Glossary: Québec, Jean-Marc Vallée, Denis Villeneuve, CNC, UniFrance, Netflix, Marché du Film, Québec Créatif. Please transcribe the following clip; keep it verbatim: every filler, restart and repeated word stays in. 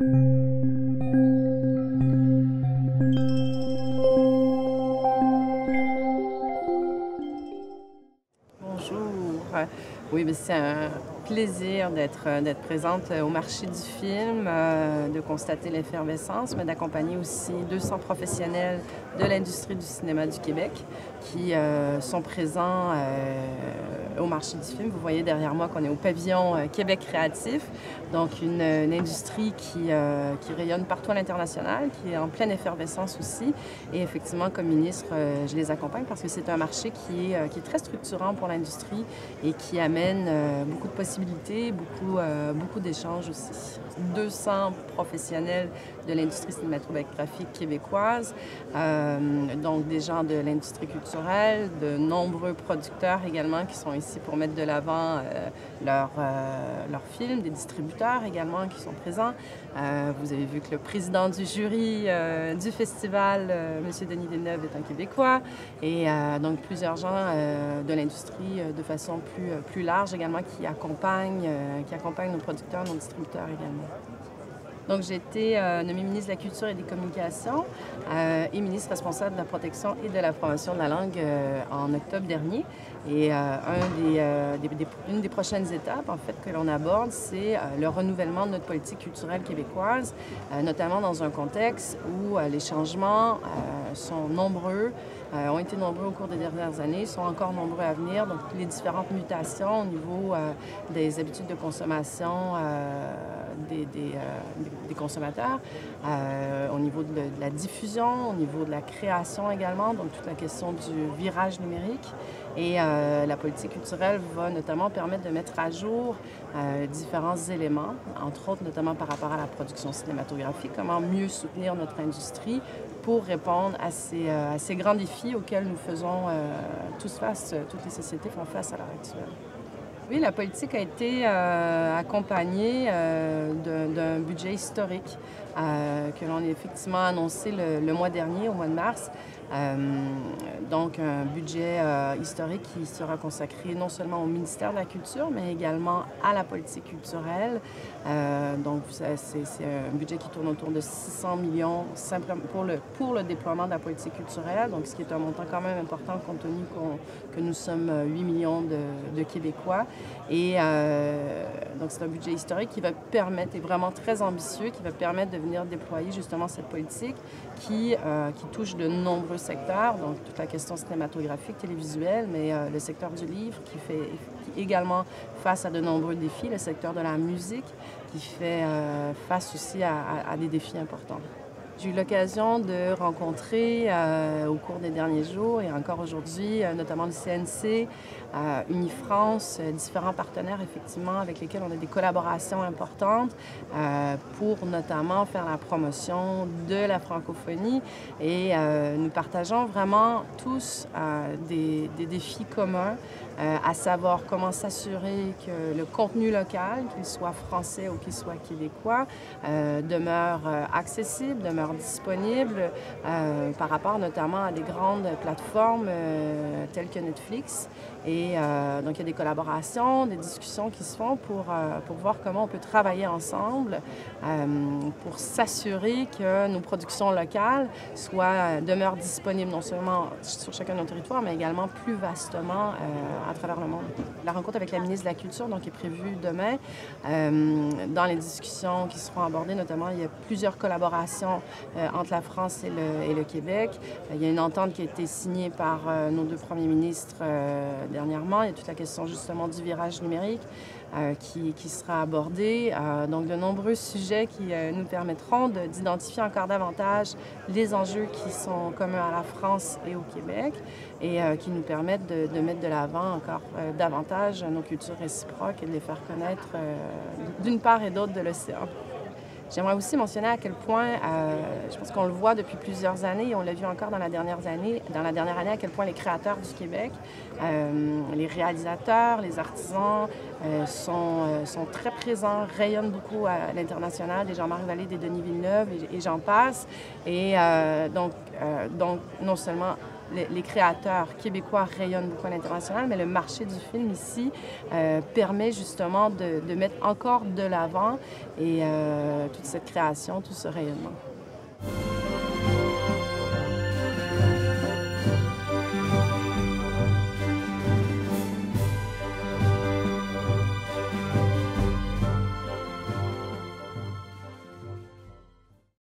Bonjour. Oui, mais c'est un plaisir d'être d'être présente au marché du film, euh, de constater l'effervescence, mais d'accompagner aussi deux cents professionnels de l'industrie du cinéma du Québec qui euh, sont présents euh, au marché du film. Vous voyez derrière moi qu'on est au pavillon euh, Québec Créatif, donc une, une industrie qui, euh, qui rayonne partout à l'international, qui est en pleine effervescence aussi. Et effectivement, comme ministre, euh, je les accompagne parce que c'est un marché qui est, euh, qui est très structurant pour l'industrie et qui amène euh, beaucoup de possibilités, beaucoup, euh, beaucoup d'échanges aussi. deux cents professionnels de l'industrie cinématographique québécoise, euh, donc des gens de l'industrie culturelle, de nombreux producteurs également qui sont ici pour mettre de l'avant euh, leurs euh, leur films, des distributeurs également qui sont présents. Euh, vous avez vu que le président du jury euh, du festival, euh, M. Denis Villeneuve, est un Québécois, et euh, donc plusieurs gens euh, de l'industrie euh, de façon plus, euh, plus large également qui accompagnent qui accompagne nos producteurs, nos distributeurs également. Donc j'ai été euh, nommée ministre de la Culture et des Communications euh, et ministre responsable de la protection et de la promotion de la langue euh, en octobre dernier. Et euh, un des, euh, des, des, une des prochaines étapes en fait, que l'on aborde, c'est euh, le renouvellement de notre politique culturelle québécoise, euh, notamment dans un contexte où euh, les changements euh, sont nombreux, euh, ont été nombreux au cours des dernières années, sont encore nombreux à venir. Donc les différentes mutations au niveau euh, des habitudes de consommation euh, des, des, euh, des des consommateurs, euh, au niveau de, de la diffusion, au niveau de la création également, donc toute la question du virage numérique. Et euh, la politique culturelle va notamment permettre de mettre à jour euh, différents éléments, entre autres notamment par rapport à la production cinématographique, comment mieux soutenir notre industrie pour répondre à ces, euh, à ces grands défis auxquels nous faisons euh, tous face, toutes les sociétés font face à l'heure actuelle. Oui, la politique a été euh, accompagnée euh, d'un budget historique euh, que l'on a effectivement annoncé le, le mois dernier, au mois de mars. Euh, donc un budget euh, historique qui sera consacré non seulement au ministère de la Culture, mais également à la politique culturelle. Euh, donc c'est un budget qui tourne autour de six cents millions simplement pour le, pour le déploiement de la politique culturelle, donc ce qui est un montant quand même important compte tenu qu'on, que nous sommes huit millions de, de Québécois. Et euh, donc c'est un budget historique qui va permettre, et vraiment très ambitieux, qui va permettre de venir déployer justement cette politique qui, euh, qui touche de nombreux secteurs, donc toute la question cinématographique, télévisuelle, mais euh, le secteur du livre qui fait qui également face à de nombreux défis, le secteur de la musique qui fait euh, face aussi à, à, à des défis importants. J'ai eu l'occasion de rencontrer euh, au cours des derniers jours et encore aujourd'hui, euh, notamment le C N C, euh, UniFrance, euh, différents partenaires effectivement avec lesquels on a des collaborations importantes euh, pour notamment faire la promotion de la francophonie. Et euh, nous partageons vraiment tous euh, des, des défis communs, euh, à savoir comment s'assurer que le contenu local, qu'il soit français ou qu'il soit québécois, euh, demeure euh, accessible, demeure disponible euh, par rapport notamment à des grandes plateformes euh, telles que Netflix. Et euh, donc il y a des collaborations, des discussions qui se font pour, euh, pour voir comment on peut travailler ensemble euh, pour s'assurer que nos productions locales soient, demeurent disponibles non seulement sur chacun de nos territoires, mais également plus vastement euh, à travers le monde. La rencontre avec la ministre de la Culture donc, est prévue demain. Euh, dans les discussions qui seront abordées, notamment, il y a plusieurs collaborations euh, entre la France et le, et le Québec. Euh, il y a une entente qui a été signée par euh, nos deux premiers ministres euh, dernièrement. Il y a toute la question justement du virage numérique euh, qui, qui sera abordée. Euh, donc de nombreux sujets qui euh, nous permettront d'identifier encore davantage les enjeux qui sont communs à la France et au Québec et euh, qui nous permettent de, de mettre de l'avant encore euh, davantage nos cultures réciproques et de les faire connaître euh, d'une part et d'autre de l'océan. J'aimerais aussi mentionner à quel point, euh, je pense qu'on le voit depuis plusieurs années, et on l'a vu encore dans la dernière année, dans la dernière année, à quel point les créateurs du Québec, euh, les réalisateurs, les artisans, euh, sont, euh, sont très présents, rayonnent beaucoup à l'international, des Jean-Marc Vallée, des Denis Villeneuve, et, et j'en passe. Et euh, donc, euh, donc, non seulement les, les créateurs québécois rayonnent beaucoup à l'international, mais le marché du film ici euh, permet justement de, de mettre encore de l'avant et euh, toute cette création, tout ce rayonnement.